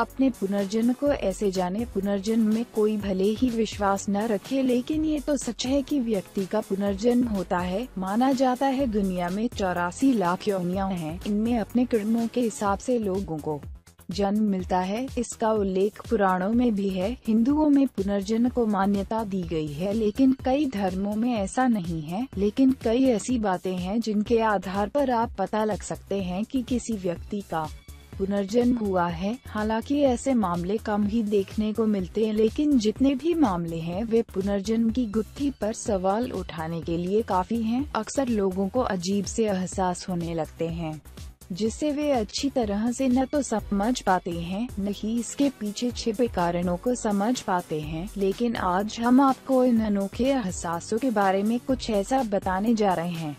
अपने पुनर्जन्म को ऐसे जाने। पुनर्जन्म में कोई भले ही विश्वास न रखे, लेकिन ये तो सच है कि व्यक्ति का पुनर्जन्म होता है। माना जाता है दुनिया में 84 लाख योनियां हैं। इनमें अपने कर्मों के हिसाब से लोगों को जन्म मिलता है। इसका उल्लेख पुराणों में भी है। हिंदुओं में पुनर्जन्म को मान्यता दी गई है, लेकिन कई धर्मों में ऐसा नहीं है। लेकिन कई ऐसी बातें हैं जिनके आधार पर आप पता लग सकते हैं कि किसी व्यक्ति का पुनर्जन्म हुआ है। हालांकि ऐसे मामले कम ही देखने को मिलते हैं, लेकिन जितने भी मामले हैं वे पुनर्जन्म की गुत्थी पर सवाल उठाने के लिए काफी हैं। अक्सर लोगों को अजीब से एहसास होने लगते हैं, जिससे वे अच्छी तरह से न तो समझ पाते हैं न ही इसके पीछे छिपे कारणों को समझ पाते हैं। लेकिन आज हम आपको इन अनोखे एहसासों के बारे में कुछ ऐसा बताने जा रहे हैं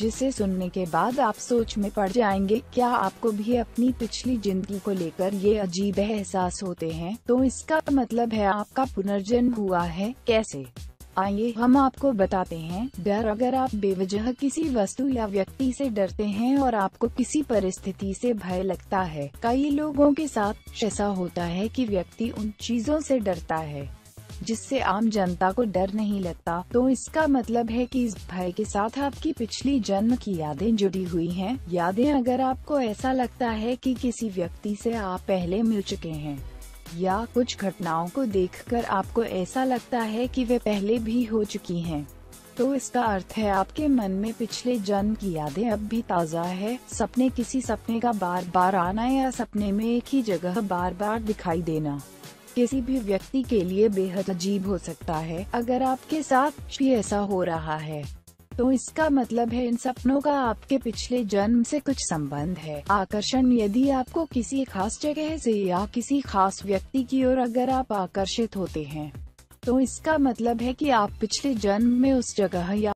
जिसे सुनने के बाद आप सोच में पड़ जाएंगे। क्या आपको भी अपनी पिछली जिंदगी को लेकर ये अजीब एहसास होते हैं? तो इसका मतलब है आपका पुनर्जन्म हुआ है। कैसे? आइए हम आपको बताते हैं। डर। अगर आप बेवजह किसी वस्तु या व्यक्ति से डरते हैं और आपको किसी परिस्थिति से भय लगता है, कई लोगों के साथ ऐसा होता है कि व्यक्ति उन चीजों से डरता है जिससे आम जनता को डर नहीं लगता। तो इसका मतलब है कि इस भय के साथ आपकी पिछली जन्म की यादें जुड़ी हुई हैं। यादें। अगर आपको ऐसा लगता है कि किसी व्यक्ति से आप पहले मिल चुके हैं या कुछ घटनाओं को देखकर आपको ऐसा लगता है कि वे पहले भी हो चुकी हैं, तो इसका अर्थ है आपके मन में पिछले जन्म की यादें अब भी ताज़ा है। सपने। किसी सपने का बार बार आना या सपने में एक ही जगह बार बार दिखाई देना किसी भी व्यक्ति के लिए बेहद अजीब हो सकता है। अगर आपके साथ भी ऐसा हो रहा है तो इसका मतलब है इन सपनों का आपके पिछले जन्म से कुछ संबंध है। आकर्षण। यदि आपको किसी खास जगह से या किसी खास व्यक्ति की ओर अगर आप आकर्षित होते हैं, तो इसका मतलब है कि आप पिछले जन्म में उस जगह या